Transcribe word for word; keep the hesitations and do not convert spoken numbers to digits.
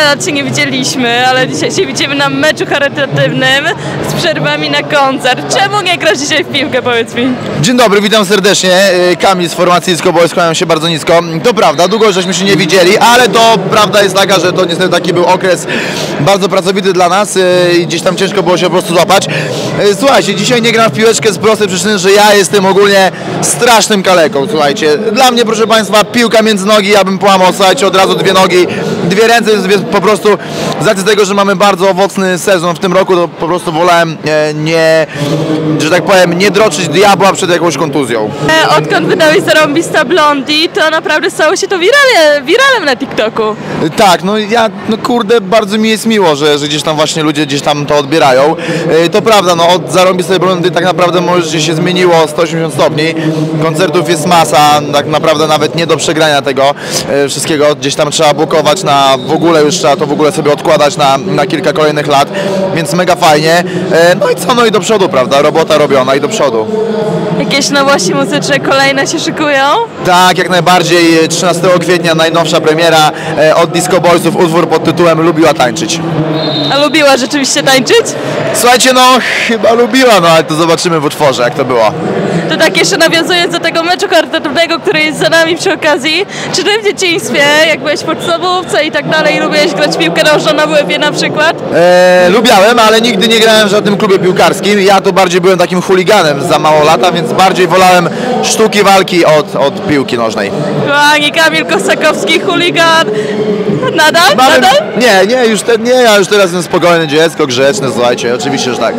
Lat się nie widzieliśmy, ale dzisiaj się widzimy na meczu charytatywnym z przerwami na koncert. Czemu nie grasz dzisiaj w piłkę, powiedz mi? Dzień dobry, witam serdecznie. Kamil z formacji Discoboys, kłaniam się bardzo nisko. To prawda, długo żeśmy się nie widzieli, ale to prawda jest taka, że to niestety taki był okres bardzo pracowity dla nas i gdzieś tam ciężko było się po prostu złapać. Słuchajcie, dzisiaj nie gram w piłeczkę z prostej przyczyny, że ja jestem ogólnie strasznym kaleką, słuchajcie. Dla mnie, proszę Państwa, piłka między nogi, ja bym połamał, słuchajcie, od razu dwie nogi, dwie ręce, więc po prostu z racji tego, że mamy bardzo owocny sezon w tym roku, to po prostu wolałem e, nie, że tak powiem, nie droczyć diabła przed jakąś kontuzją. E, odkąd wydałeś Zarąbista Blondi, to naprawdę stało się to wirale, wiralem na TikToku. Tak, no ja, no kurde, bardzo mi jest miło, że, że gdzieś tam właśnie ludzie gdzieś tam to odbierają. E, to prawda, no od Zarąbistej Blondi tak naprawdę może się zmieniło sto osiemdziesiąt stopni. Koncertów jest masa, tak naprawdę nawet nie do przegrania tego e, wszystkiego. Gdzieś tam trzeba bukować na w ogóle już trzeba to w ogóle sobie odkładać na, na kilka kolejnych lat, więc mega fajnie. No i co, no i do przodu, prawda? Robota robiona i do przodu. Jakieś nowości muzyczne kolejne się szykują? Tak, jak najbardziej. trzynastego kwietnia najnowsza premiera od Discoboysów, utwór pod tytułem Lubiła tańczyć. A lubiła rzeczywiście tańczyć? Słuchajcie, no chyba lubiła, no ale to zobaczymy w utworze, jak to było. To tak jeszcze nawiązując do tego meczu charytatywnego, który jest za nami przy okazji, czy ty w dzieciństwie, jak byłeś w podstawówce i tak dalej, lubiłeś grać piłkę nożną na W F-ie na przykład? Eee, lubiałem, ale nigdy nie grałem w żadnym klubie piłkarskim. Ja to bardziej byłem takim chuliganem za mało lata, więc bardziej wolałem sztuki walki od, od piłki nożnej. Kochani, Kamil Kossakowski, chuligan. Nadal? Mamy... Nadal? Nie, nie, już te... nie, ja już teraz jestem spokojny dziecko, grzeczne, słuchajcie, oczywiście, że tak.